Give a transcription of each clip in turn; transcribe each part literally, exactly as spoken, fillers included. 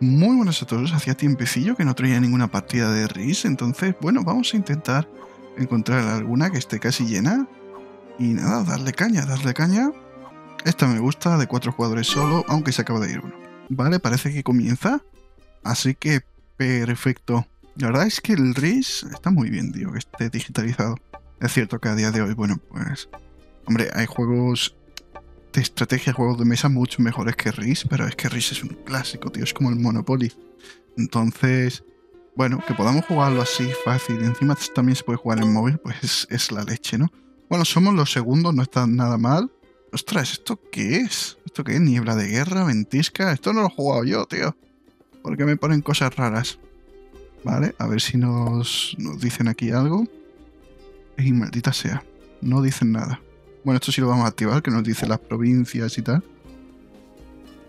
Muy buenas a todos, hacía tiempecillo que no traía ninguna partida de R I S, entonces, bueno, vamos a intentar encontrar alguna que esté casi llena. Y nada, darle caña, darle caña. Esta me gusta, de cuatro jugadores solo, aunque se acaba de ir uno. Vale, parece que comienza, así que perfecto. La verdad es que el R I S está muy bien, tío, que esté digitalizado. Es cierto que a día de hoy, bueno, pues... Hombre, hay juegos... de estrategia, juegos de mesa mucho mejores que R I S, pero es que R I S es un clásico, tío, es como el Monopoly. Entonces, bueno, que podamos jugarlo así fácil, encima también se puede jugar en móvil, pues es, es la leche, ¿no? Bueno, somos los segundos, no está nada mal. Ostras, ¿esto qué es? ¿Esto qué es? ¿Niebla de guerra? ¿Ventisca? Esto no lo he jugado yo, tío. Porque me ponen cosas raras. Vale, a ver si nos, nos dicen aquí algo. Y maldita sea, no dicen nada. Bueno, esto sí lo vamos a activar, que nos dice las provincias y tal.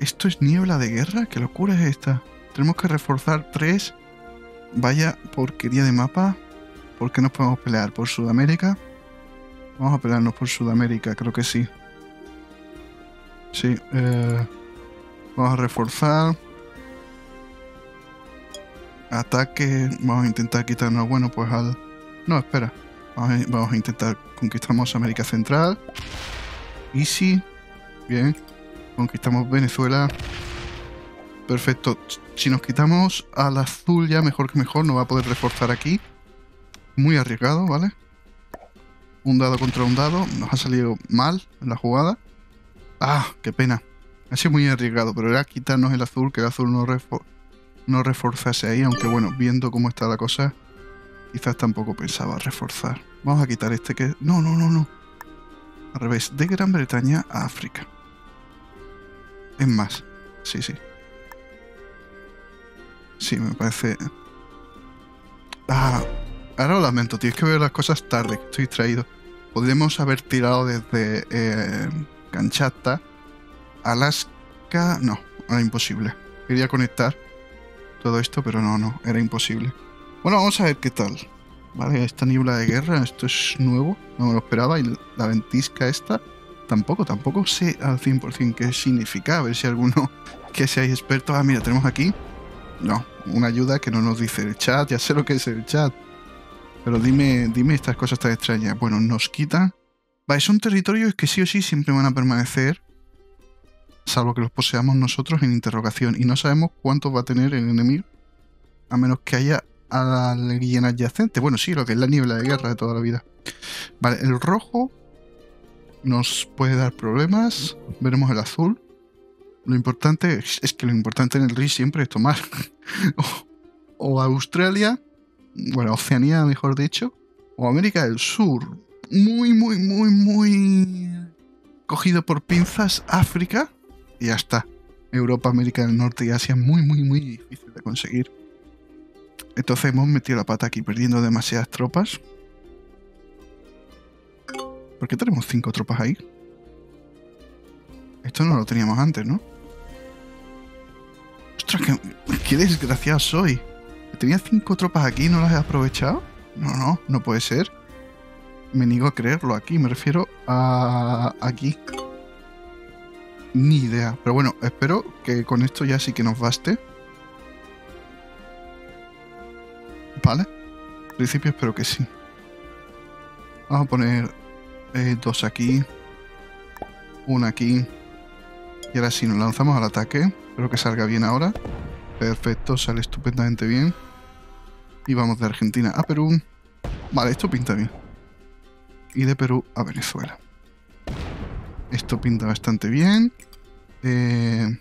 ¿Esto es niebla de guerra? ¿Qué locura es esta? Tenemos que reforzar tres. Vaya porquería de mapa. ¿Por qué nos podemos pelear? ¿Por Sudamérica? Vamos a pelearnos por Sudamérica, creo que sí. Sí. Eh, vamos a reforzar. Ataque. Vamos a intentar quitarnos, bueno, pues al... No, espera. Vamos a intentar conquistamos América Central. Easy. Bien. Conquistamos Venezuela. Perfecto. Si nos quitamos al azul ya, mejor que mejor. No va a poder reforzar aquí. Muy arriesgado, ¿vale? Un dado contra un dado. Nos ha salido mal la jugada. ¡Ah! ¡Qué pena! Ha sido muy arriesgado, pero era quitarnos el azul, que el azul no, refor no reforzase ahí. Aunque bueno, viendo cómo está la cosa... Quizás tampoco pensaba reforzar. Vamos a quitar este que... No, no, no, no. Al revés. De Gran Bretaña a África. Es más. Sí, sí. Sí, me parece... Ah, ahora lo lamento, tío. Es que veo las cosas tarde. Que estoy distraído. Podríamos haber tirado desde... Eh, Kamchatka. Alaska... No, era imposible. Quería conectar todo esto, pero no, no. Era imposible. Bueno, vamos a ver qué tal. Vale, esta niebla de guerra, esto es nuevo, no me lo esperaba. Y la ventisca esta, tampoco, tampoco sé al cien por cien qué significa. A ver si alguno que seáis expertos... Ah, mira, tenemos aquí... No, una ayuda que no nos dice el chat, ya sé lo que es el chat. Pero dime, dime estas cosas tan extrañas. Bueno, nos quitan... Vale, son territorios que sí o sí siempre van a permanecer, salvo que los poseamos nosotros, en interrogación. Y no sabemos cuántos va a tener el enemigo, a menos que haya... a la guiana adyacente. Bueno, sí, lo que es la niebla de guerra de toda la vida. Vale, el rojo nos puede dar problemas. Veremos el azul. Lo importante es, es que lo importante en el R I S siempre es tomar o, o Australia, bueno, Oceanía mejor dicho, o América del Sur. Muy, muy, muy, muy cogido por pinzas África y ya está. Europa, América del Norte y Asia, muy, muy, muy difícil de conseguir. Entonces hemos metido la pata aquí, perdiendo demasiadas tropas. ¿Por qué tenemos cinco tropas ahí? Esto no lo teníamos antes, ¿no? ¡Ostras, qué, qué desgraciado soy! ¿Tenía cinco tropas aquí y no las he aprovechado? No, no, no puede ser. Me niego a creerlo aquí, me refiero a... aquí. Ni idea. Pero bueno, espero que con esto ya sí que nos baste. ¿Vale? En principio espero que sí. Vamos a poner eh, dos aquí. Una aquí. Y ahora sí, nos lanzamos al ataque. Espero que salga bien ahora. Perfecto, sale estupendamente bien. Y vamos de Argentina a Perú. Vale, esto pinta bien. Y de Perú a Venezuela. Esto pinta bastante bien. Eh...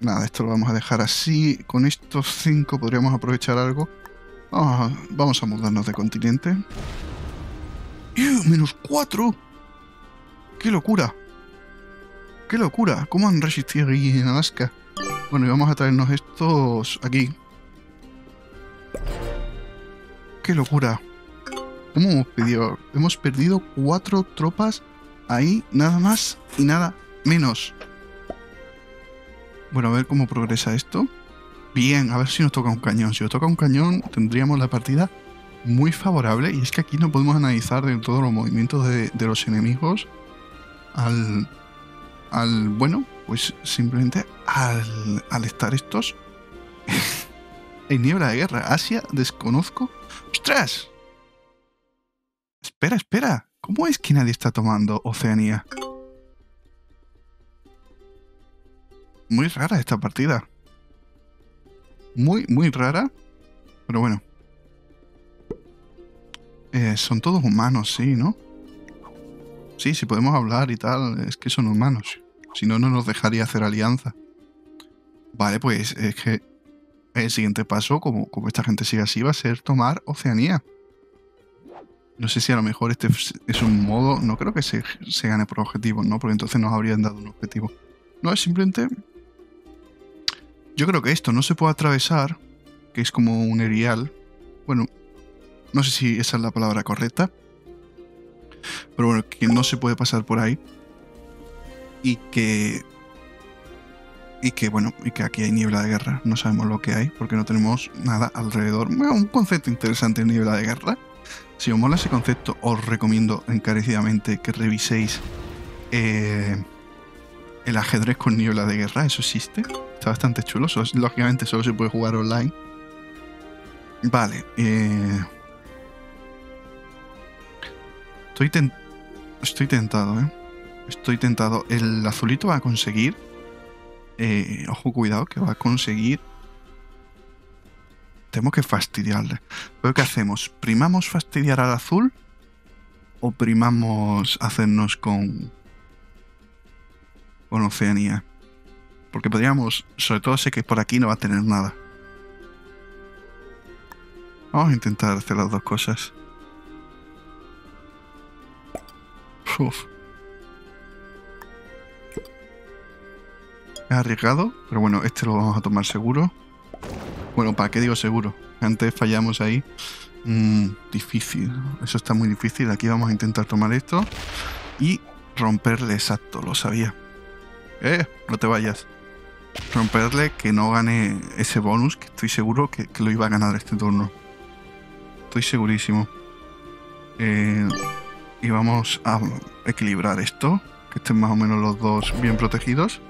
Nada, esto lo vamos a dejar así. Con estos cinco podríamos aprovechar algo. Vamos a, vamos a mudarnos de continente. ¡Ew! ¡Menos cuatro! ¡Qué locura! ¡Qué locura! ¿Cómo han resistido ahí en Alaska? Bueno, y vamos a traernos estos aquí. ¡Qué locura! ¿Cómo hemos perdido? Hemos perdido cuatro tropas ahí, nada más y nada menos. Bueno, a ver cómo progresa esto. Bien, a ver si nos toca un cañón. Si nos toca un cañón, tendríamos la partida muy favorable. Y es que aquí no podemos analizar de todos los movimientos de, de los enemigos al, al... Bueno, Pues simplemente al, al estar estos en niebla de guerra. Asia, desconozco. ¡Ostras! Espera, espera. ¿Cómo es que nadie está tomando Oceanía? Muy rara esta partida. Muy, muy rara. Pero bueno. Eh, son todos humanos, sí, ¿no? Sí, si podemos hablar y tal, es que son humanos. Si no, no nos dejaría hacer alianza. Vale, pues es que el siguiente paso, como, como esta gente sigue así, va a ser tomar Oceanía. No sé si a lo mejor este es un modo... No creo que se, se gane por objetivos, ¿no? Porque entonces nos habrían dado un objetivo. No, es simplemente... Yo creo que esto no se puede atravesar, que es como un erial. Bueno, no sé si esa es la palabra correcta. Pero bueno, que no se puede pasar por ahí. Y que... Y que, bueno, y que aquí hay niebla de guerra. No sabemos lo que hay, porque no tenemos nada alrededor. Bueno, un concepto interesante, niebla de guerra. Si os mola ese concepto, os recomiendo encarecidamente que reviséis eh, el ajedrez con niebla de guerra. Eso existe. Está bastante chulo. Eso es, lógicamente solo se puede jugar online. Vale. Eh... Estoy, ten... Estoy tentado, ¿eh? Estoy tentado. El azulito va a conseguir... Eh, ojo, cuidado, que va a conseguir... Tenemos que fastidiarle. Pero ¿qué hacemos? ¿Primamos fastidiar al azul? ¿O primamos hacernos con... con Oceanía? Porque podríamos... Sobre todo sé que por aquí no va a tener nada. Vamos a intentar hacer las dos cosas. Uf. Es arriesgado, pero bueno, este lo vamos a tomar seguro. Bueno, ¿para qué digo seguro? Antes fallamos ahí. Mm, difícil. Eso está muy difícil. Aquí vamos a intentar tomar esto. Y romperle, exacto, lo sabía. Eh, no te vayas. Romperle que no gane ese bonus, que estoy seguro que, que lo iba a ganar este turno. Estoy segurísimo. Eh, y vamos a equilibrar esto. Que estén más o menos los dos bien protegidos.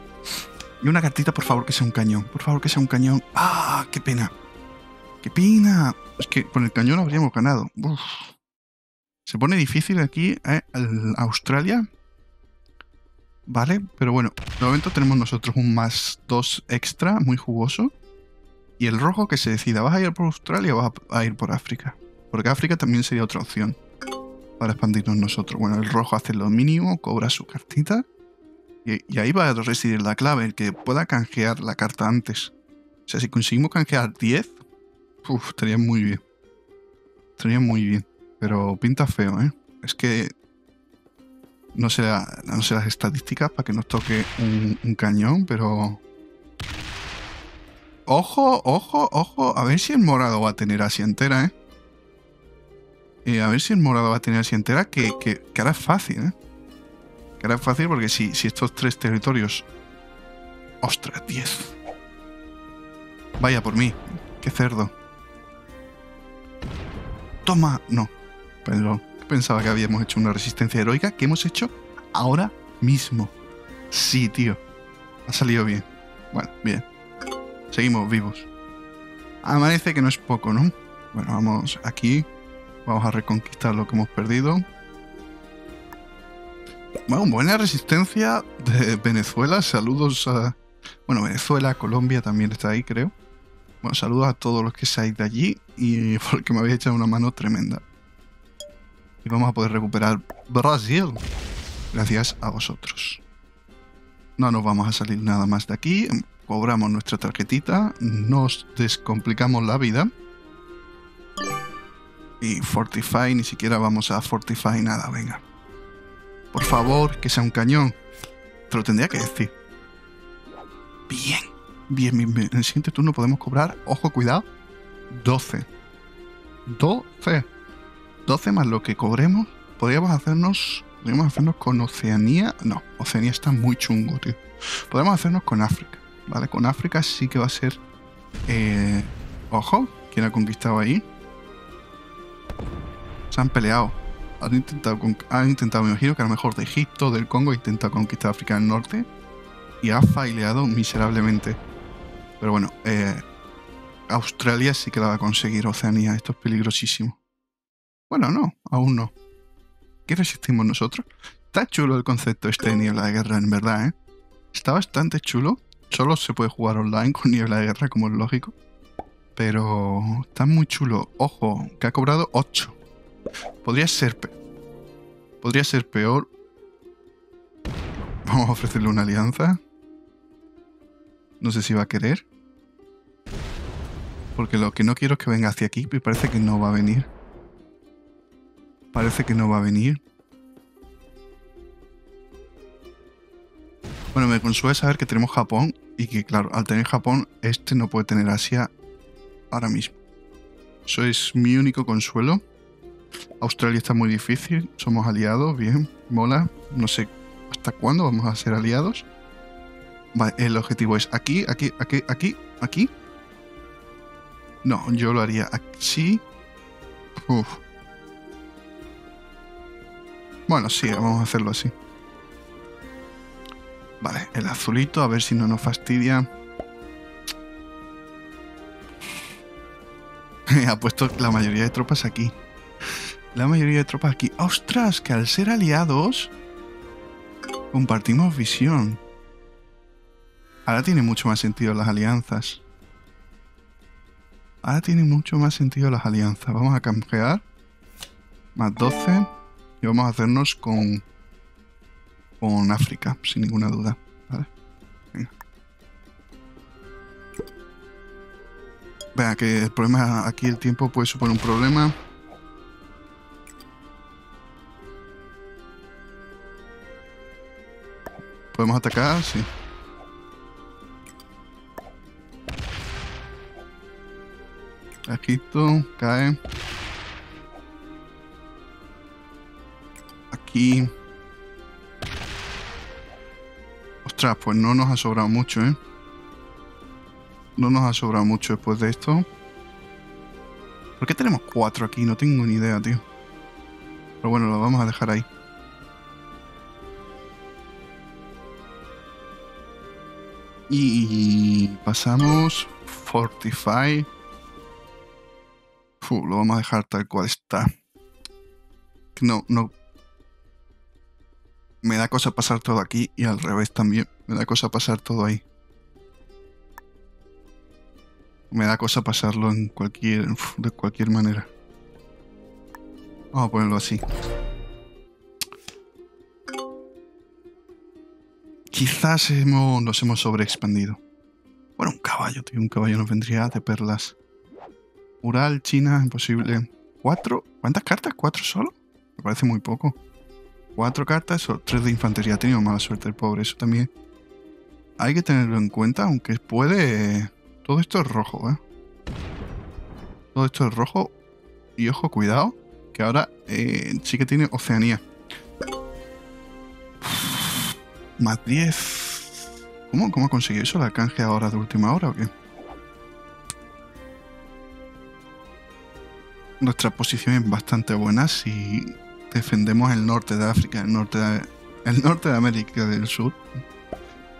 Y una cartita, por favor, que sea un cañón. Por favor, que sea un cañón. ¡Ah! ¡Qué pena! ¡Qué pena! Es que con el cañón habríamos ganado. Uf. Se pone difícil aquí, ¿eh? Australia. Vale, pero bueno. De momento tenemos nosotros un más dos extra, muy jugoso. Y el rojo que se decida. ¿Vas a ir por Australia o vas a ir por África? Porque África también sería otra opción para expandirnos nosotros. Bueno, el rojo hace lo mínimo, cobra su cartita. Y ahí va a residir la clave, el que pueda canjear la carta antes. O sea, si conseguimos canjear diez, uf, estaría muy bien. Estaría muy bien. Pero pinta feo, ¿eh? Es que no sé, la, no sé las estadísticas para que nos toque un, un cañón, pero... ¡Ojo, ojo, ojo! A ver si el morado va a tener Asia entera, ¿eh? eh a ver si el morado va a tener Asia entera, que, que, que ahora es fácil, ¿eh? Era fácil porque si, si estos tres territorios... ¡Ostras, diez! Vaya por mí. ¡Qué cerdo! ¡Toma! No. Perdón. Pensaba que habíamos hecho una resistencia heroica. ¿Qué hemos hecho ahora mismo? Sí, tío. Ha salido bien. Bueno, bien. Seguimos vivos. Amanece que no es poco, ¿no? Bueno, vamos aquí. Vamos a reconquistar lo que hemos perdido. Bueno, buena resistencia de Venezuela. Saludos a... Bueno, Venezuela, Colombia también está ahí, creo. Bueno, saludos a todos los que seáis de allí y porque me habéis echado una mano tremenda. Y vamos a poder recuperar Brasil gracias a vosotros. No nos vamos a salir nada más de aquí. Cobramos nuestra tarjetita. Nos descomplicamos la vida. Y Fortify, ni siquiera vamos a Fortify nada, venga. Por favor, que sea un cañón. Te lo tendría que decir. Bien. Bien, bien, bien. En el siguiente turno podemos cobrar, ojo, cuidado, doce. doce. doce más lo que cobremos. Podríamos hacernos... Podríamos hacernos con Oceanía. No, Oceanía está muy chungo, tío. Podemos hacernos con África. Vale, con África sí que va a ser... Eh, ojo, ¿quién ha conquistado ahí? Se han peleado. Han intentado, han intentado, me imagino que a lo mejor de Egipto, del Congo, ha intentado conquistar África del Norte. y ha faileado miserablemente. Pero bueno, eh, Australia sí que la va a conseguir, Oceanía. Esto es peligrosísimo. Bueno, no, aún no. ¿Qué resistimos nosotros? Está chulo el concepto este de niebla de guerra, en verdad, ¿eh? Está bastante chulo. Solo se puede jugar online con niebla de guerra, como es lógico. Pero está muy chulo. Ojo, que ha cobrado ocho. Podría ser peor. Podría ser peor. Vamos a ofrecerle una alianza. No sé si va a querer. Porque lo que no quiero es que venga hacia aquí. Y parece que no va a venir. Parece que no va a venir. Bueno, me consuela saber que tenemos Japón. Y que, claro, al tener Japón, este no puede tener Asia ahora mismo. Eso es mi único consuelo. Australia está muy difícil. Somos aliados, bien, mola. No sé hasta cuándo vamos a ser aliados. Vale, el objetivo es aquí, aquí, aquí, aquí, aquí. No, yo lo haría así. Uf. Bueno, sí, vamos a hacerlo así. Vale, el azulito, a ver si no nos fastidia. Ha puesto la mayoría de tropas aquí. La mayoría de tropas aquí. ¡Ostras! Que al ser aliados compartimos visión. Ahora tiene mucho más sentido las alianzas. Ahora tiene mucho más sentido las alianzas. Vamos a canjear. Más doce. Y vamos a hacernos con... con África, sin ninguna duda. ¿Vale? Venga. Venga, que el problema... aquí el tiempo puede suponer un problema. ¿Podemos atacar? Sí. Egipto, cae. Aquí. Ostras, pues no nos ha sobrado mucho, ¿eh? No nos ha sobrado mucho después de esto. ¿Por qué tenemos cuatro aquí? No tengo ni idea, tío. Pero bueno, lo vamos a dejar ahí. Y pasamos. Fortify. Uf, lo vamos a dejar tal cual está. No, no. Me da cosa pasar todo aquí y al revés también. Me da cosa pasar todo ahí. Me da cosa pasarlo en cualquier, uf, de cualquier manera. Vamos a ponerlo así. Quizás hemos, nos hemos sobreexpandido. Bueno, un caballo, tío. Un caballo nos vendría de perlas. Ural, China, imposible. ¿Cuatro? ¿Cuántas cartas? ¿Cuatro solo? Me parece muy poco. Cuatro cartas, solo tres de infantería. Ha tenido mala suerte el pobre, eso también. Hay que tenerlo en cuenta, aunque puede... Todo esto es rojo, ¿eh? Todo esto es rojo. Y ojo, cuidado, que ahora eh, sí que tiene Oceanía. Uf, más diez. ¿Cómo, ¿Cómo ha conseguido eso? ¿La canje ahora de última hora o qué? Nuestra posición es bastante buena si defendemos el norte de África, el norte de, el norte de América del Sur.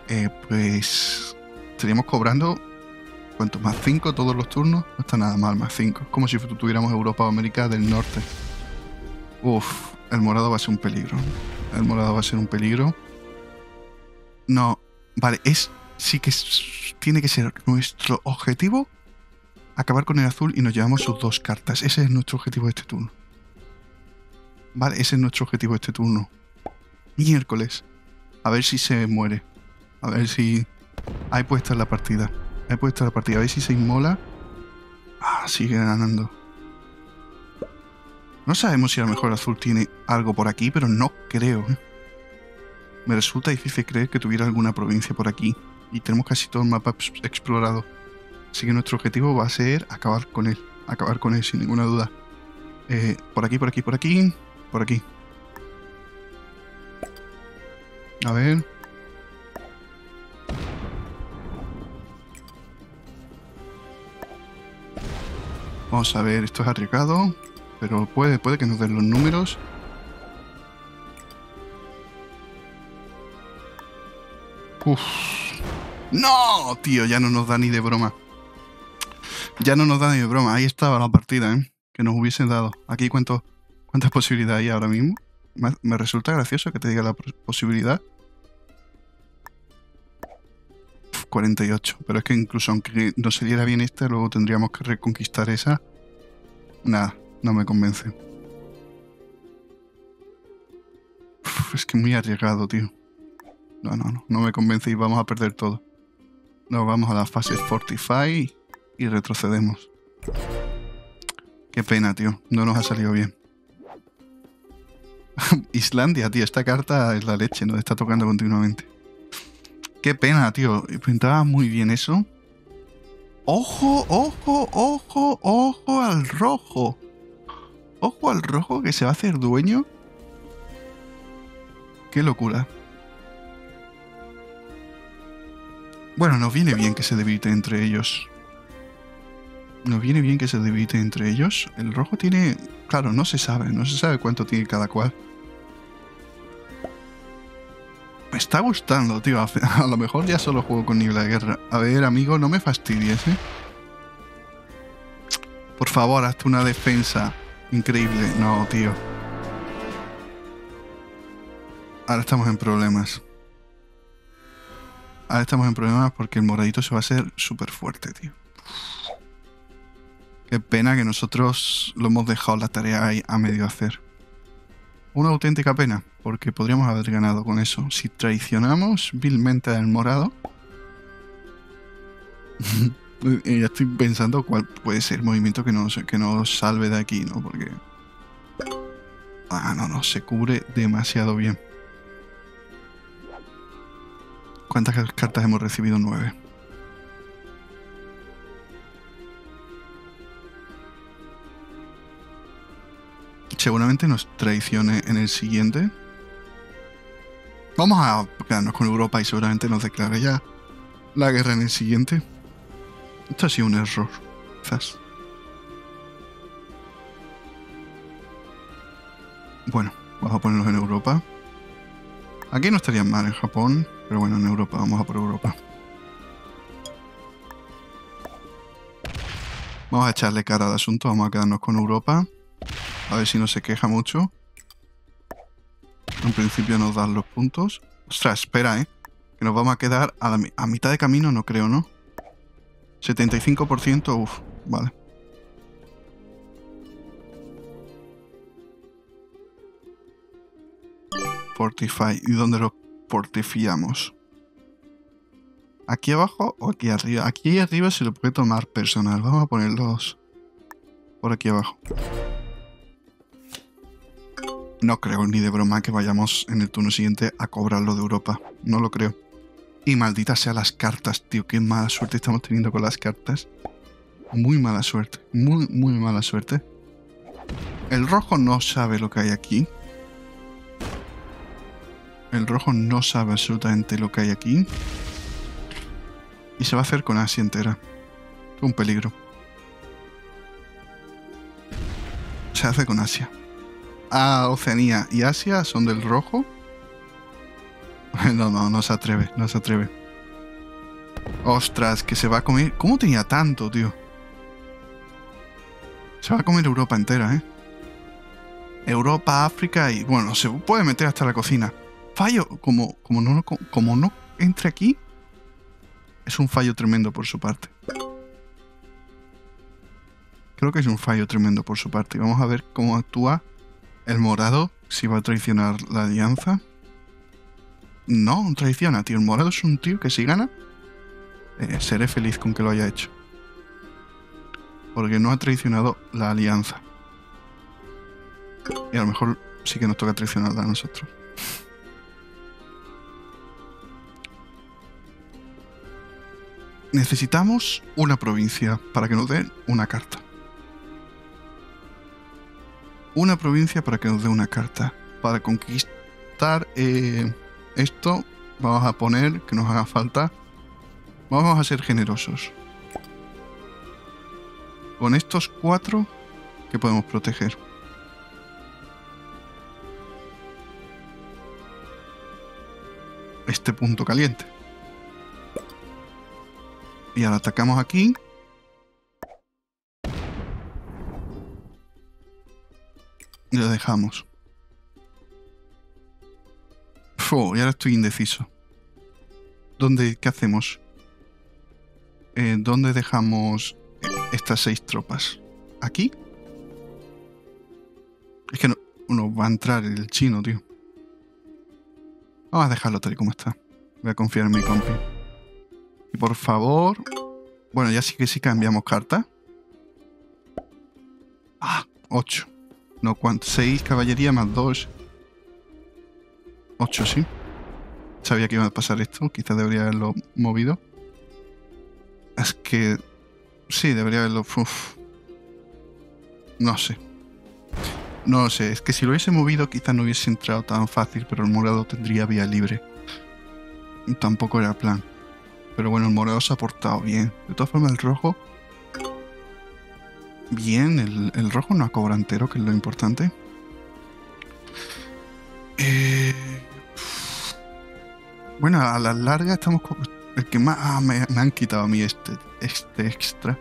Eh, pues estaríamos cobrando, ¿cuánto? Más cinco todos los turnos. No está nada mal, más cinco. Es como si tuviéramos Europa o América del Norte. Uf, el morado va a ser un peligro. El morado va a ser un peligro. No, vale, es sí que es, tiene que ser nuestro objetivo. Acabar con el azul y nos llevamos sus dos cartas. Ese es nuestro objetivo de este turno. Vale, ese es nuestro objetivo de este turno. Miércoles. A ver si se muere. A ver si... Ahí puede estar la partida. Ahí puede estar la partida. A ver si se inmola. Ah, sigue ganando. No sabemos si a lo mejor el azul tiene algo por aquí, pero no creo. Me resulta difícil creer que tuviera alguna provincia por aquí. Y tenemos casi todo el mapa explorado. Así que nuestro objetivo va a ser acabar con él. Acabar con él, sin ninguna duda. Eh, por aquí, por aquí, por aquí. Por aquí. A ver. Vamos a ver, esto es arriesgado. Pero puede, puede que nos den los números. Uff. No, tío, ya no nos da ni de broma. Ya no nos da ni de broma. Ahí estaba la partida, ¿eh? Que nos hubiesen dado. Aquí cuánto, cuántas posibilidades hay ahora mismo. Me, me resulta gracioso que te diga la posibilidad. cuarenta y ocho. Pero es que incluso aunque no se diera bien esta, luego tendríamos que reconquistar esa. Nada, no me convence. Uf, es que muy arriesgado, tío. No, no, no, no me convence y vamos a perder todo. Nos vamos a la fase Fortify y retrocedemos. Qué pena, tío. No nos ha salido bien. Islandia, tío. Esta carta es la leche, nos está tocando continuamente. Qué pena, tío. Pintaba muy bien eso. ¡Ojo, ojo, ojo, ojo al rojo! Ojo al rojo que se va a hacer dueño. ¡Qué locura! Bueno, nos viene bien que se debilite entre ellos. Nos viene bien que se debilite entre ellos. El rojo tiene... Claro, no se sabe. No se sabe cuánto tiene cada cual. Me está gustando, tío. A lo mejor ya solo juego con niebla de guerra. A ver, amigo, no me fastidies, ¿eh? Por favor, hazte una defensa increíble. No, tío. Ahora estamos en problemas. Ahora estamos en problemas porque el moradito se va a hacer súper fuerte, tío. Qué pena que nosotros lo hemos dejado la tarea ahí a medio hacer. Una auténtica pena, porque podríamos haber ganado con eso. Si traicionamos vilmente al morado... Ya estoy pensando cuál puede ser el movimiento que nos, que nos salve de aquí, ¿no? Porque... Ah, no, no, se cubre demasiado bien. ¿Cuántas cartas hemos recibido? Nueve. Seguramente nos traicione en el siguiente. Vamos a quedarnos con Europa y seguramente nos declare ya la guerra en el siguiente. Esto ha sido un error, quizás. Bueno, vamos a ponernos en Europa. Aquí no estarían mal en Japón, pero bueno, en Europa, vamos a por Europa. Vamos a echarle cara al asunto, vamos a quedarnos con Europa. A ver si no se queja mucho. En principio nos dan los puntos. Ostras, espera, ¿eh? Que nos vamos a quedar a, la, a mitad de camino, no creo, ¿no? setenta y cinco por ciento, uff, vale. Fortify. ¿Y dónde lo fortifiamos? ¿Aquí abajo o aquí arriba? Aquí arriba se lo puede tomar personal. Vamos a ponerlos por aquí abajo. No creo ni de broma que vayamos en el turno siguiente a cobrarlo de Europa. No lo creo. Y maldita sea las cartas, tío. Qué mala suerte estamos teniendo con las cartas. Muy mala suerte. Muy, muy mala suerte. El rojo no sabe lo que hay aquí. El rojo no sabe absolutamente lo que hay aquí. Y se va a hacer con Asia entera. Un peligro. Se hace con Asia. Ah, Oceanía y Asia son del rojo. No, no, no se atreve, no se atreve. Ostras, que se va a comer... ¿Cómo tenía tanto, tío? Se va a comer Europa entera, ¿eh? Europa, África y... Bueno, se puede meter hasta la cocina. Fallo, como, como, no, como no entre aquí. Es un fallo tremendo por su parte. Creo que es un fallo tremendo por su parte. Vamos a ver cómo actúa. El morado, si va a traicionar la alianza. No, traiciona, tío. El morado es un tío que si gana, eh, seré feliz con que lo haya hecho. Porque no ha traicionado la alianza. Y a lo mejor sí que nos toca traicionarla a nosotros. Necesitamos una provincia para que nos den una carta. Una provincia para que nos dé una carta. Para conquistar eh, esto, vamos a poner que nos haga falta. Vamos a ser generosos. Con estos cuatro que podemos proteger. Este punto caliente. Y ahora atacamos aquí. Y lo dejamos. Uf, y ahora estoy indeciso. ¿Dónde? ¿Qué hacemos? Eh, ¿Dónde dejamos estas seis tropas? ¿Aquí? Es que no, no va a entrar el chino, tío. Vamos a dejarlo tal y como está. Voy a confiar en mi compi. Y por favor... Bueno, ya sí que sí cambiamos carta. Ah, ocho. No, ¿cuánto? seis caballería más dos. ocho, sí. Sabía que iba a pasar esto. Quizás debería haberlo movido. Es que... Sí, debería haberlo... Uf. No sé. No sé. Es que si lo hubiese movido, quizás no hubiese entrado tan fácil, pero el morado tendría vía libre. Tampoco era plan. Pero bueno, el morado se ha portado bien. De todas formas, el rojo... Bien, el, el rojo no ha cobrado entero, que es lo importante. Eh... Bueno, a las largas estamos... El que más... Ah, me, me han quitado a mí este, este extra.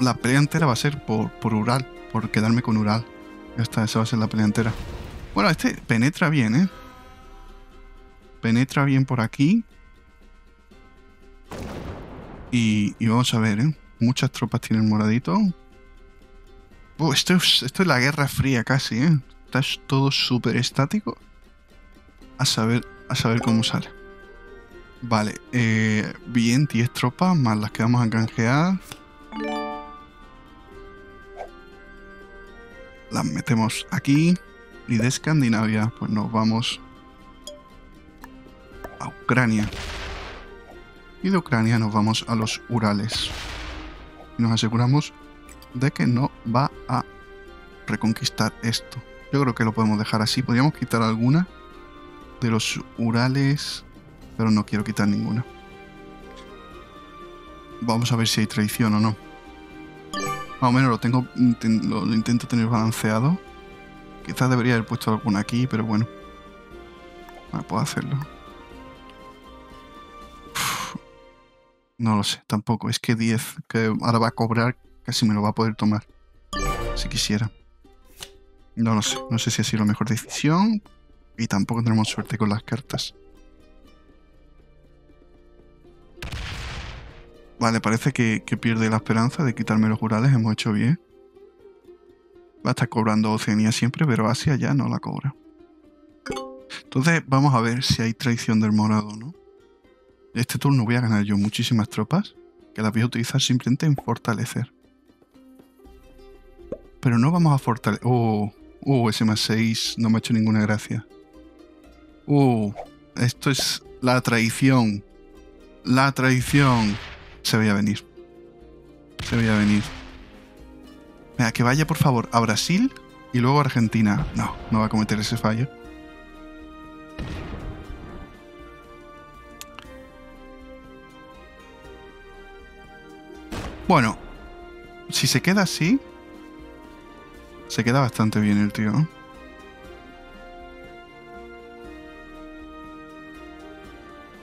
La pelea entera va a ser por, por Ural, por quedarme con Ural. Ya está, esa va a ser la pelea entera. Bueno, este penetra bien, ¿eh? Penetra bien por aquí. Y, y vamos a ver, ¿eh? Muchas tropas tienen moradito. Oh, esto, es, esto es la Guerra Fría casi, ¿eh? Está todo súper estático. A saber, a saber cómo sale. Vale, eh, bien, diez tropas más las que vamos a canjear. Las metemos aquí. Y de Escandinavia, pues nos vamos a Ucrania. Y de Ucrania nos vamos a los Urales. Nos aseguramos de que no va a reconquistar esto. Yo creo que lo podemos dejar así. Podríamos quitar alguna de los Urales, pero no quiero quitar ninguna. Vamos a ver si hay traición o no. Más o menos lo tengo, lo, lo intento tener balanceado. Quizás debería haber puesto alguna aquí, pero bueno. Bueno, puedo hacerlo. No lo sé, tampoco. Es que diez, que ahora va a cobrar, casi me lo va a poder tomar. Si quisiera. No lo sé. No sé si ha sido la mejor decisión. Y tampoco tenemos suerte con las cartas. Vale, parece que, que pierde la esperanza de quitarme los Urales. Hemos hecho bien. Va a estar cobrando Oceanía siempre, pero Asia ya no la cobra. Entonces, vamos a ver si hay traición del morado, ¿no? Este turno voy a ganar yo muchísimas tropas que las voy a utilizar simplemente en fortalecer. Pero no vamos a fortalecer... ¡Oh! ¡Oh! Ese más seis no me ha hecho ninguna gracia. ¡Oh! Esto es la traición. ¡La traición! Se veía venir. Se veía venir. Venga, que vaya por favor a Brasil y luego a Argentina. No, no va a cometer ese fallo. Bueno, si se queda así, se queda bastante bien el tío.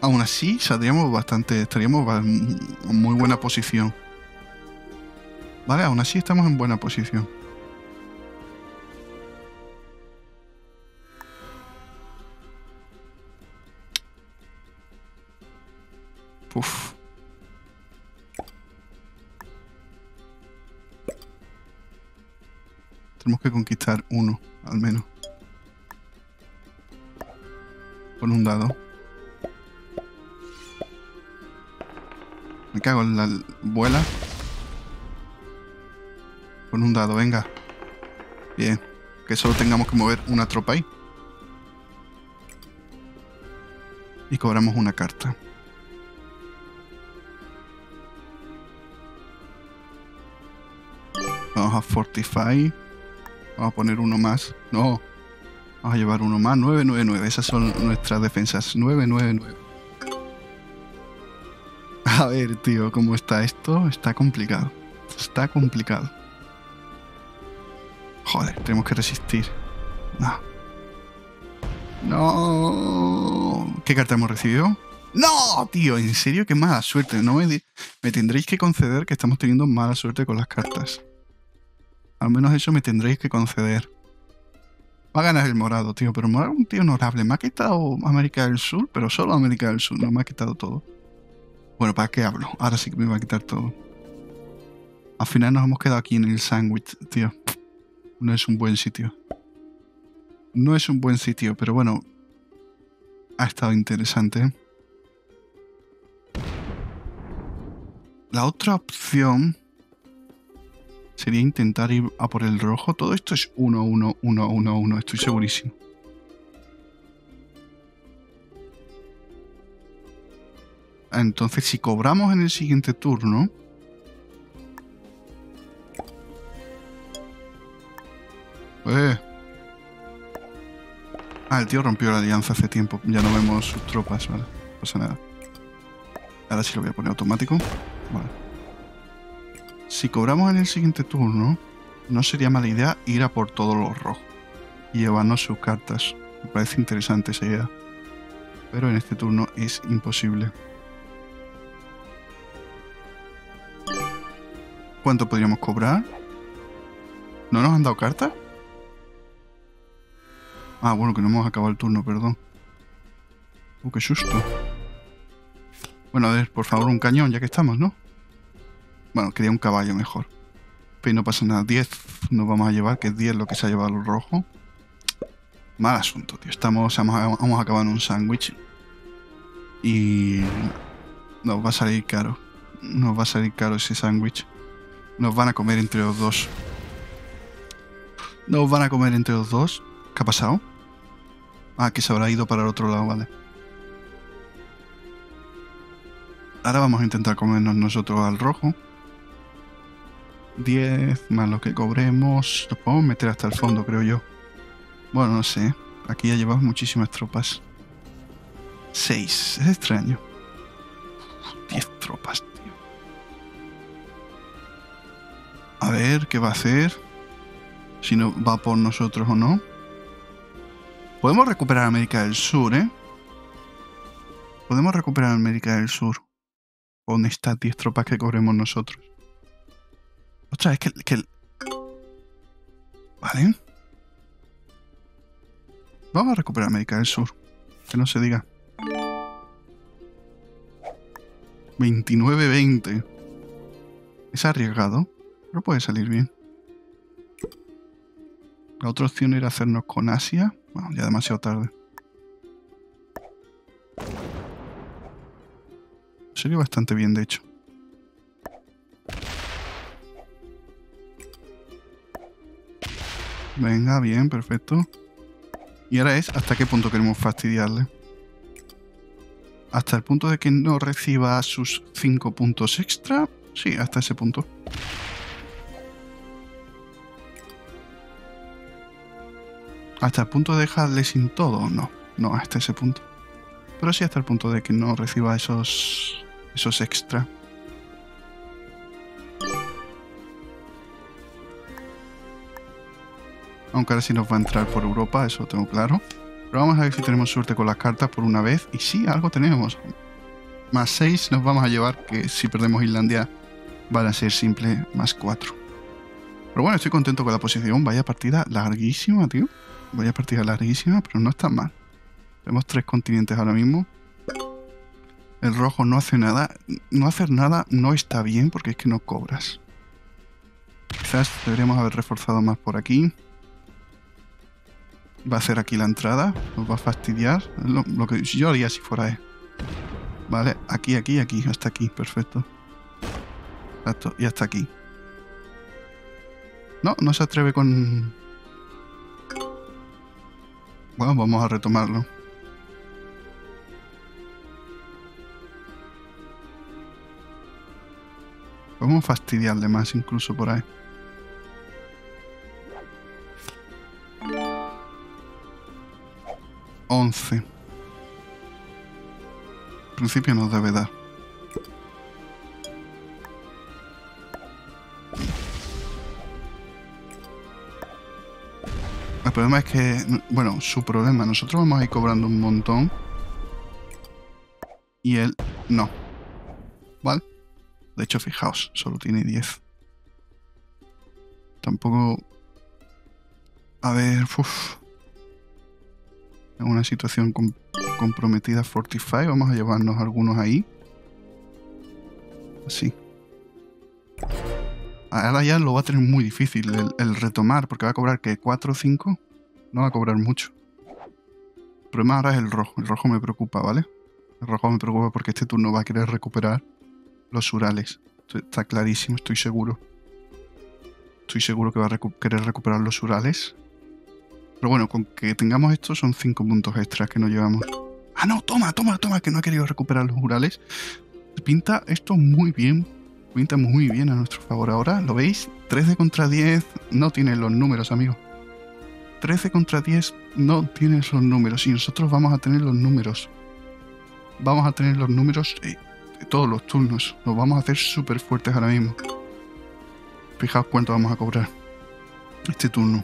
Aún así, saldríamos bastante, estaríamos en muy buena posición. Vale, aún así estamos en buena posición. Uf. Tenemos que conquistar uno, al menos. Con un dado. Me cago en la vuela. Con un dado, venga. Bien. Que solo tengamos que mover una tropa ahí. Y cobramos una carta. Vamos a Fortify. Vamos a poner uno más. No. Vamos a llevar uno más. nueve nueve nueve. Esas son nuestras defensas. nueve nueve nueve. A ver, tío, ¿cómo está esto? Está complicado. Está complicado. Joder, tenemos que resistir. No. No. ¿Qué carta hemos recibido? No, tío, en serio, qué mala suerte. No me, me tendréis que conceder que estamos teniendo mala suerte con las cartas. Al menos eso me tendréis que conceder. Va a ganar el morado, tío, pero morado es un tío honorable. Me ha quitado América del Sur, pero solo América del Sur, no me ha quitado todo. Bueno, ¿para qué hablo? Ahora sí que me va a quitar todo. Al final nos hemos quedado aquí en el sándwich, tío. No es un buen sitio. No es un buen sitio, pero bueno. Ha estado interesante. La otra opción sería intentar ir a por el rojo. Todo esto es uno uno uno uno uno, estoy segurísimo. Entonces, si cobramos en el siguiente turno, eh. Ah, el tío rompió la alianza hace tiempo. Ya no vemos sus tropas, vale. No pasa nada. Ahora sí lo voy a poner automático. Vale. Si cobramos en el siguiente turno, no sería mala idea ir a por todos los rojos y llevarnos sus cartas. Me parece interesante esa idea. Pero en este turno es imposible. ¿Cuánto podríamos cobrar? ¿No nos han dado cartas? Ah, bueno, que no hemos acabado el turno, perdón. Uh, qué susto. Bueno, a ver, por favor, un cañón, ya que estamos, ¿no? Bueno, quería un caballo mejor. Pero no pasa nada. diez nos vamos a llevar, que es diez lo que se ha llevado el rojo. Mal asunto, tío. Estamos, vamos a acabar en un sándwich. Y nos va a salir caro. Nos va a salir caro ese sándwich. Nos van a comer entre los dos. Nos van a comer entre los dos. ¿Qué ha pasado? Ah, que se habrá ido para el otro lado, vale. Ahora vamos a intentar comernos nosotros al rojo. diez más lo que cobremos. Lo podemos meter hasta el fondo, creo yo. Bueno, no sé. Aquí ya llevamos muchísimas tropas. seis. Es extraño. diez tropas, tío. A ver qué va a hacer. Si no va por nosotros o no. Podemos recuperar América del Sur, ¿eh? Podemos recuperar América del Sur con estas diez tropas que cobremos nosotros. Ostras, es que... que... Vale. Vamos a recuperar América del Sur. Que no se diga. veintinueve veinte. Es arriesgado, pero puede salir bien. La otra opción era hacernos con Asia. Bueno, ya demasiado tarde. Sería bastante bien, de hecho. Venga, bien, perfecto. Y ahora es hasta qué punto queremos fastidiarle. Hasta el punto de que no reciba sus cinco puntos extra. Sí, hasta ese punto. Hasta el punto de dejarle sin todo, no, no hasta ese punto. Pero sí hasta el punto de que no reciba esos, esos extra. Aunque ahora sí nos va a entrar por Europa, eso lo tengo claro. Pero vamos a ver si tenemos suerte con las cartas por una vez. Y sí, algo tenemos. Más seis nos vamos a llevar, que si perdemos Islandia van a ser simple más cuatro. Pero bueno, estoy contento con la posición. Vaya partida larguísima, tío. Vaya partida larguísima, pero no está mal. Tenemos tres continentes ahora mismo. El rojo no hace nada. No hacer nada no está bien porque es que no cobras. Quizás deberíamos haber reforzado más por aquí. Va a hacer aquí la entrada. Nos va a fastidiar. Lo, lo que yo haría si fuera él. Vale, aquí, aquí, aquí. Hasta aquí, perfecto. Exacto, y hasta aquí. No, no se atreve con... Bueno, vamos a retomarlo. Podemos fastidiarle más incluso por ahí. once. Al principio nos debe dar. El problema es que, bueno, su problema, nosotros vamos a ir cobrando un montón y él no. ¿Vale? De hecho, fijaos, solo tiene diez. Tampoco... A ver... Uf. En una situación comp comprometida Fortify. Vamos a llevarnos algunos ahí. Así. Ahora ya lo va a tener muy difícil el, el retomar, porque va a cobrar que cuatro o cinco. No va a cobrar mucho. El problema ahora es el rojo. El rojo me preocupa, ¿vale? El rojo me preocupa porque este turno va a querer recuperar los Urales. Esto está clarísimo, estoy seguro. Estoy seguro que va a recu querer recuperar los Urales. Pero bueno, con que tengamos esto son cinco puntos extras que nos llevamos. ¡Ah, no! ¡Toma, toma, toma! Que no ha querido recuperar los Urales. Pinta esto muy bien. Pinta muy bien a nuestro favor ahora. ¿Lo veis? trece contra diez. No tiene los números, amigos. trece contra diez no tiene los números. Y nosotros vamos a tener los números. Vamos a tener los números de todos los turnos. Nos vamos a hacer súper fuertes ahora mismo. Fijaos cuánto vamos a cobrar este turno.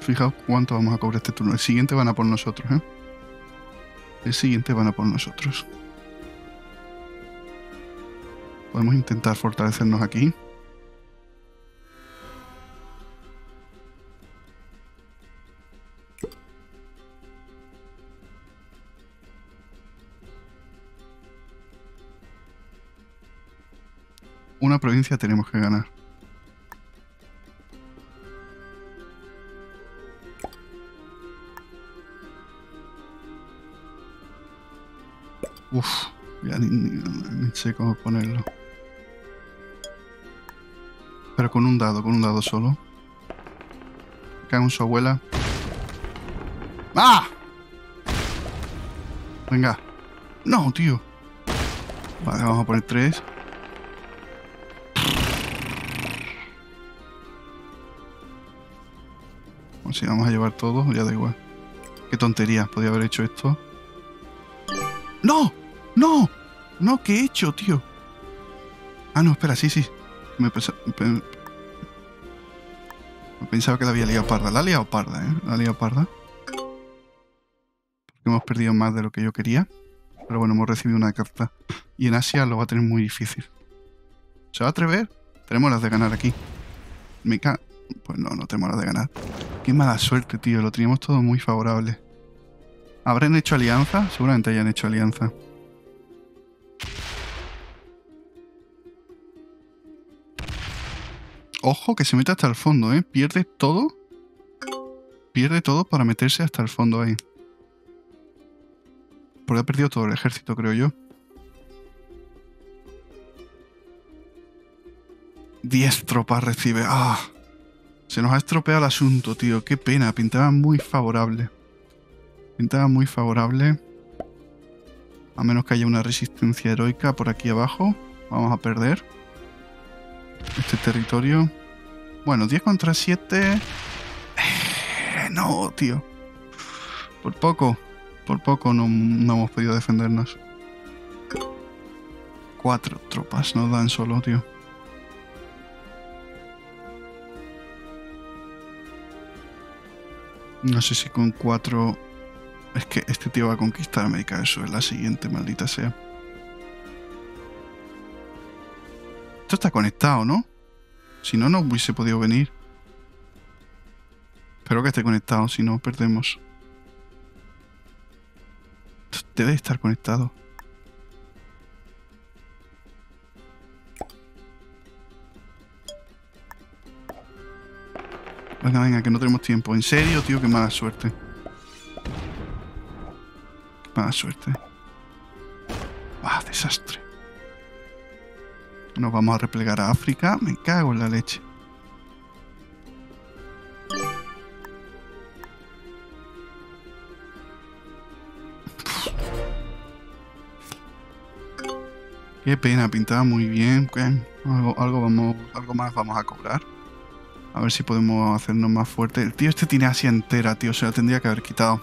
Fijaos cuánto vamos a cobrar este turno. El siguiente van a por nosotros, ¿eh? El siguiente van a por nosotros. Podemos intentar fortalecernos aquí. Una provincia tenemos que ganar. Uf, ya ni, ni, ni sé cómo ponerlo. Pero con un dado, con un dado solo. Cae en su abuela. ¡Ah! Venga. No, tío. Vale, vamos a poner tres. Si vamos a llevar todo, ya da igual. Qué tontería, podía haber hecho esto. ¡No! ¡No! ¡No! ¿Qué he hecho, tío? Ah, no, espera, sí, sí. Me, pesa... Me pensaba que la había liado parda. La ha liado parda, ¿eh? La ha liado parda. Porque hemos perdido más de lo que yo quería. Pero bueno, hemos recibido una carta. Y en Asia lo va a tener muy difícil. ¿Se va a atrever? Tenemos las de ganar aquí. Me ca... Pues no, no tenemos las de ganar. Qué mala suerte, tío. Lo teníamos todo muy favorable. ¿Habrán hecho alianza? Seguramente hayan hecho alianza. Ojo, que se mete hasta el fondo, ¿eh? Pierde todo. Pierde todo para meterse hasta el fondo ahí. Porque ha perdido todo el ejército, creo yo. Diez tropas recibe. ¡Ah! Se nos ha estropeado el asunto, tío. Qué pena. Pintaba muy favorable. Pintaba muy favorable. A menos que haya una resistencia heroica por aquí abajo. Vamos a perder este territorio. Bueno, diez contra siete. No, tío. Por poco. Por poco no, no hemos podido defendernos. Cuatro tropas nos dan solo, tío. No sé si con cuatro... Es que este tío va a conquistar América del Sur. La siguiente, maldita sea. Esto está conectado, ¿no? Si no, no hubiese podido venir. Espero que esté conectado, si no, perdemos. Esto debe estar conectado. Venga, venga, que no tenemos tiempo. En serio, tío, qué mala suerte. Qué mala suerte. Ah, desastre. Nos vamos a replegar a África. Me cago en la leche. Qué pena, pintaba muy bien. Algo, algo, vamos, algo más vamos a cobrar. A ver si podemos hacernos más fuerte. El tío este tiene Asia entera, tío. Se la tendría que haber quitado.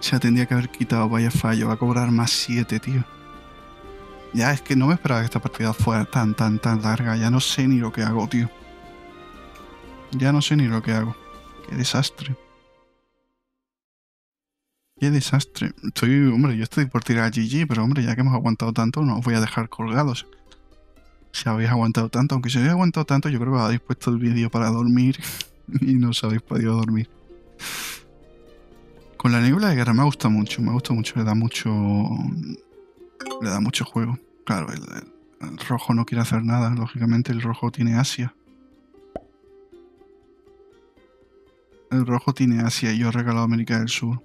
Se la tendría que haber quitado. Vaya fallo. Va a cobrar más siete, tío. Ya es que no me esperaba que esta partida fuera tan, tan, tan larga. Ya no sé ni lo que hago, tío. Ya no sé ni lo que hago. Qué desastre. Qué desastre. Estoy, hombre, yo estoy por tirar a G G, pero hombre, ya que hemos aguantado tanto, no os voy a dejar colgados. Si habéis aguantado tanto, aunque si habéis aguantado tanto, yo creo que habéis puesto el vídeo para dormir y no os habéis podido dormir. Con la niebla de guerra me gusta mucho, me gusta mucho, le da mucho, le da mucho juego. Claro, el, el, el rojo no quiere hacer nada, lógicamente el rojo tiene Asia. El rojo tiene Asia y yo he regalado América del Sur.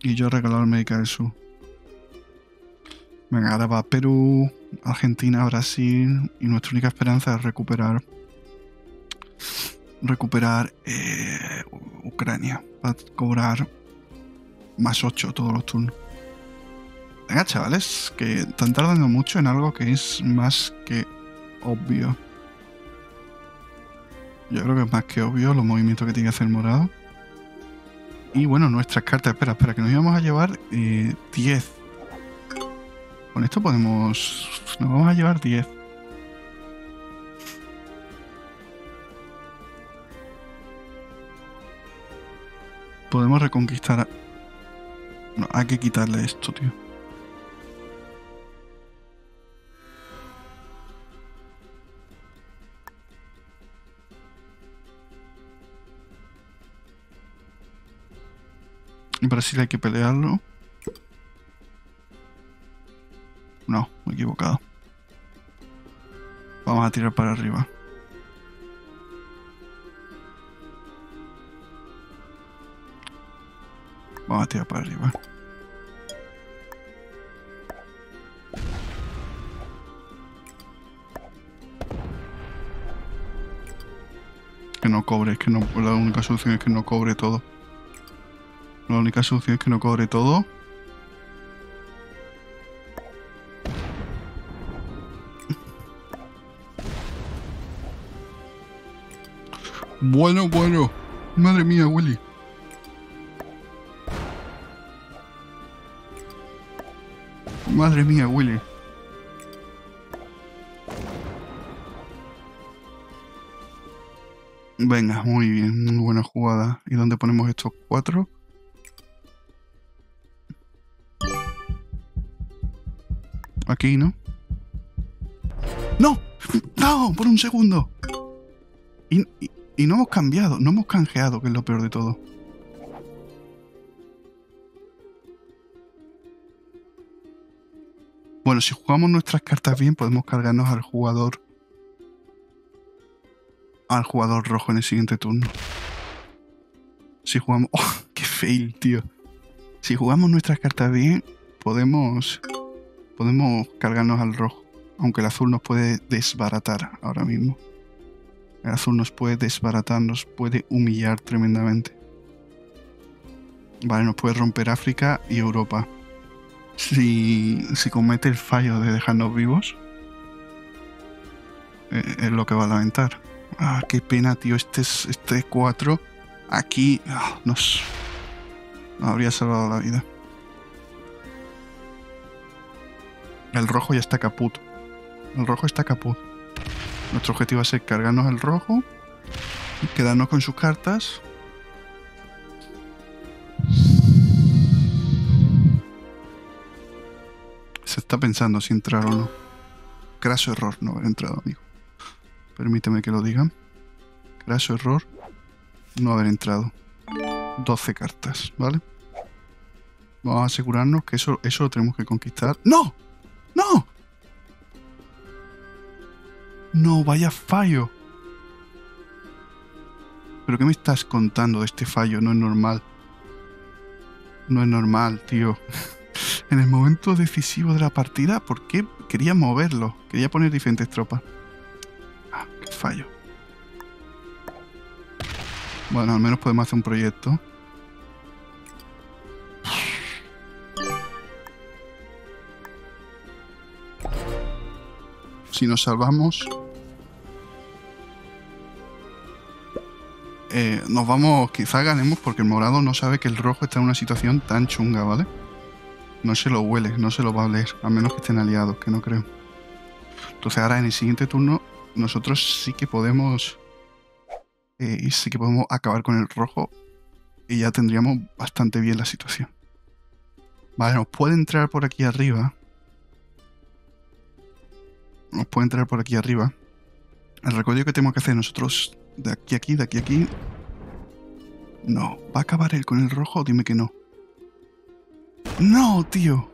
Y yo he regalado América del Sur. Venga, ahora va Perú, Argentina, Brasil, y nuestra única esperanza es recuperar recuperar eh, Ucrania para cobrar más ocho todos los turnos. Venga, chavales, que están tardando mucho en algo que es más que obvio. Yo creo que es más que obvio los movimientos que tiene que hacer morado. Y bueno, nuestras cartas, espera, espera, que nos íbamos a llevar eh, diez. Con esto podemos... Nos vamos a llevar diez. Podemos reconquistar a... No, hay que quitarle esto, tío. En Brasil hay que pelearlo. No, me he equivocado. Vamos a tirar para arriba. Vamos a tirar para arriba. Que no cobre, es que no, la única solución es que no cobre todo. La única solución es que no cobre todo. Bueno, bueno. Madre mía, Willy. Madre mía, Willy. Venga, muy bien. Muy buena jugada. ¿Y dónde ponemos estos cuatro? Aquí, ¿no? ¡No! ¡No! Por un segundo. Y... y... Y no hemos cambiado, no hemos canjeado, que es lo peor de todo. Bueno, si jugamos nuestras cartas bien, podemos cargarnos al jugador... Al jugador rojo en el siguiente turno. Si jugamos... ¡Oh! ¡Qué fail, tío! Si jugamos nuestras cartas bien, podemos... Podemos cargarnos al rojo. Aunque el azul nos puede desbaratar ahora mismo. El azul nos puede desbaratar, nos puede humillar tremendamente. Vale, nos puede romper África y Europa. Si, si comete el fallo de dejarnos vivos, eh, es lo que va a lamentar. Ah, qué pena, tío. Este este cuatro aquí ah, nos, nos habría salvado la vida. El rojo ya está caput. El rojo está caput. Nuestro objetivo va a ser cargarnos el rojo, quedarnos con sus cartas. Se está pensando si entrar o no. Craso error no haber entrado, amigo. Permíteme que lo digan. Craso error no haber entrado. doce cartas, ¿vale? Vamos a asegurarnos que eso, eso lo tenemos que conquistar. ¡No! ¡No! No, vaya fallo. ¿Pero qué me estás contando de este fallo? No es normal. No es normal, tío. En el momento decisivo de la partida, ¿por qué quería moverlo? Quería poner diferentes tropas. Ah, qué fallo. Bueno, al menos podemos hacer un proyecto. Si nos salvamos... Eh, nos vamos, quizá ganemos porque el morado no sabe que el rojo está en una situación tan chunga, ¿vale? No se lo huele, no se lo va a oler, a menos que estén aliados, que no creo. Entonces ahora en el siguiente turno nosotros sí que podemos eh, sí que podemos acabar con el rojo y ya tendríamos bastante bien la situación. Vale, nos puede entrar por aquí arriba. Nos puede entrar por aquí arriba. El recorrido que tenemos que hacer nosotros de aquí a aquí, de aquí a aquí... No, ¿va a acabar él con el rojo? Dime que no. ¡No, tío!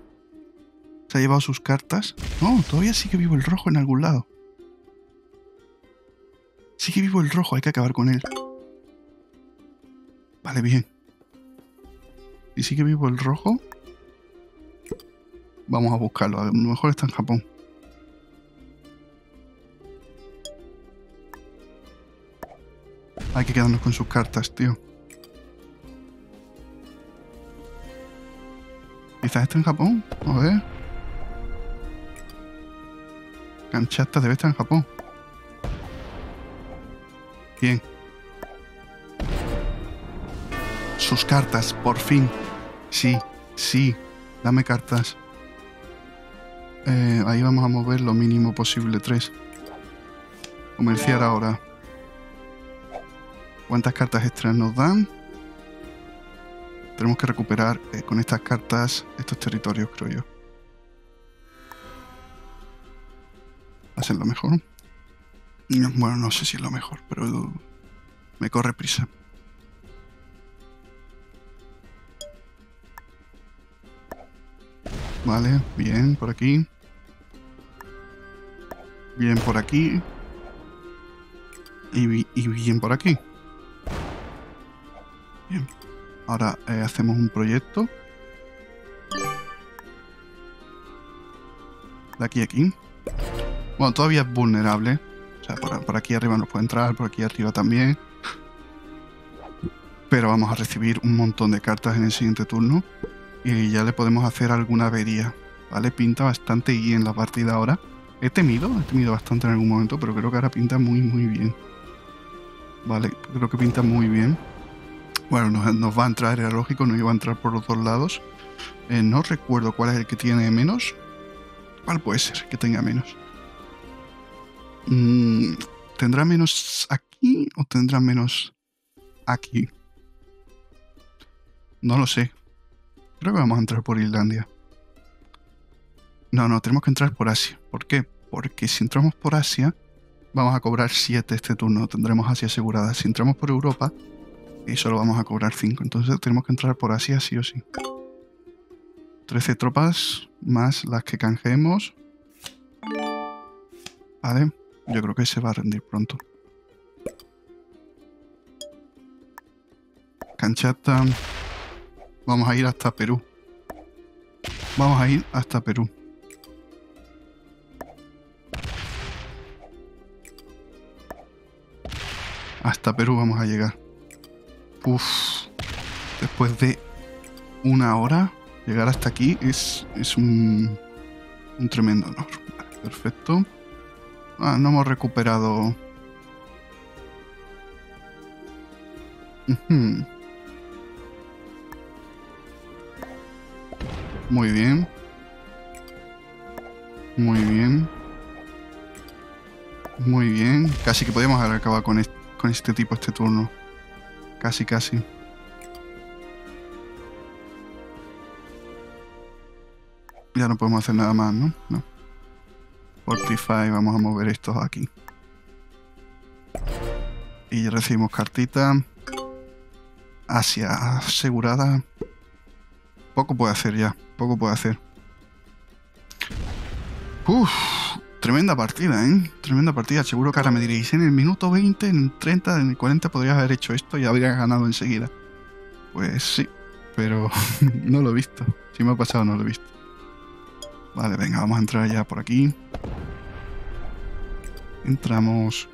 Se ha llevado sus cartas. No, todavía sigue vivo el rojo en algún lado. Sigue vivo el rojo, hay que acabar con él. Vale, bien. Y sigue vivo el rojo. Vamos a buscarlo, a lo mejor está en Japón. Hay que quedarnos con sus cartas, tío. Quizás está en Japón. A ver. Kanchata debe estar en Japón. Bien. Sus cartas, por fin. Sí, sí. Dame cartas. Eh, ahí vamos a mover lo mínimo posible. Tres. Comerciar ahora. ¿Cuántas cartas extras nos dan? Tenemos que recuperar eh, con estas cartas estos territorios, creo yo. ¿Hacen lo mejor? No, bueno, no sé si es lo mejor, pero me corre prisa. Vale, bien por aquí. Bien por aquí. Y, y bien por aquí. Bien. Ahora eh, hacemos un proyecto. De aquí a aquí. Bueno, todavía es vulnerable. O sea, por, por aquí arriba nos puede entrar, por aquí arriba también. Pero vamos a recibir un montón de cartas en el siguiente turno. Y ya le podemos hacer alguna avería. ¿Vale? Pinta bastante bien en la partida ahora. He temido, he temido bastante en algún momento, pero creo que ahora pinta muy, muy bien. Vale, creo que pinta muy bien. Bueno, nos, nos va a entrar, era lógico, nos iba a entrar por los dos lados. Eh, no recuerdo cuál es el que tiene menos. ¿Cuál puede ser que tenga menos? Mm, ¿Tendrá menos aquí o tendrá menos aquí? No lo sé. Creo que vamos a entrar por Islandia. No, no, tenemos que entrar por Asia. ¿Por qué? Porque si entramos por Asia, vamos a cobrar siete este turno. Tendremos Asia asegurada. Si entramos por Europa... Y solo vamos a cobrar cinco. Entonces tenemos que entrar por Asia sí o sí. trece tropas más las que canjeemos. Vale. Yo creo que se va a rendir pronto. Kanchata. Vamos a ir hasta Perú. Vamos a ir hasta Perú. Hasta Perú vamos a llegar. Uff, después de una hora, llegar hasta aquí es, es un, un tremendo honor. Vale, perfecto. Ah, no hemos recuperado... Uh-huh. Muy bien. Muy bien. Muy bien. Casi que podíamos haber acabado con este, con este tipo este turno. Casi, casi. Ya no podemos hacer nada más, ¿no? No. Fortify, vamos a mover estos aquí. Y recibimos cartita. Asia asegurada. Poco puede hacer ya, poco puede hacer. Uff, tremenda partida, ¿eh? Tremenda partida. Seguro que ahora me diréis, en el minuto veinte, en el treinta, en el cuarenta podrías haber hecho esto y habrías ganado enseguida. Pues sí, pero no lo he visto. Si me ha pasado, no lo he visto. Vale, venga, vamos a entrar ya por aquí. Entramos.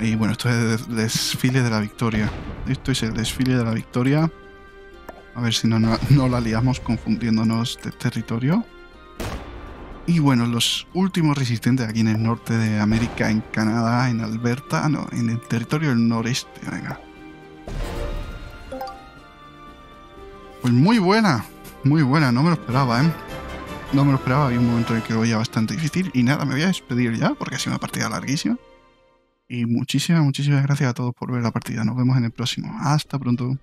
Y bueno, esto es el desfile de la victoria. Esto es el desfile de la victoria. A ver si no, no, no la liamos confundiéndonos de territorio. Y bueno, los últimos resistentes aquí en el norte de América, en Canadá, en Alberta, no, en el territorio del noreste, venga. Pues muy buena, muy buena, no me lo esperaba, ¿eh? No me lo esperaba, había un momento en el que lo veía bastante difícil. Y nada, me voy a despedir ya, porque ha sido una partida larguísima. Y muchísimas, muchísimas gracias a todos por ver la partida. Nos vemos en el próximo. Hasta pronto.